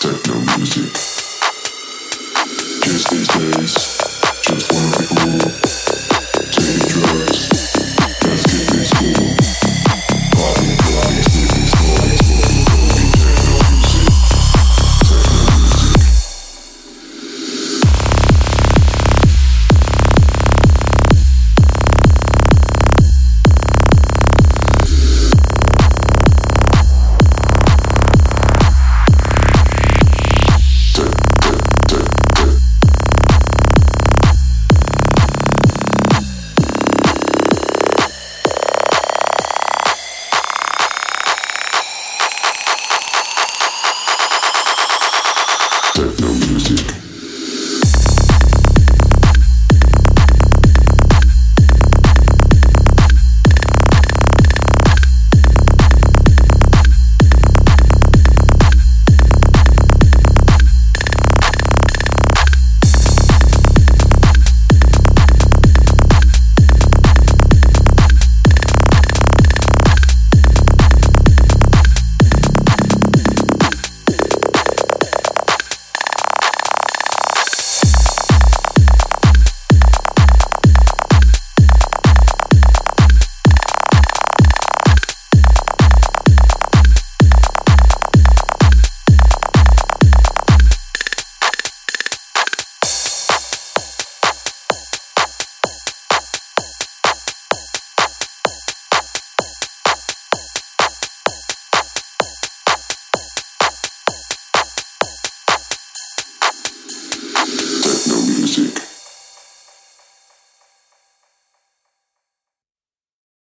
Techno music. Kids these days.